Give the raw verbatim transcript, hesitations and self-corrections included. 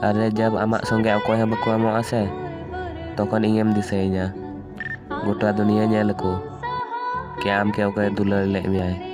Ada jawab amak songke aku yang beku amok ase. Tokon ingem disenya. Gota dunianya leku. Kiam ke aku yang tular lek miai.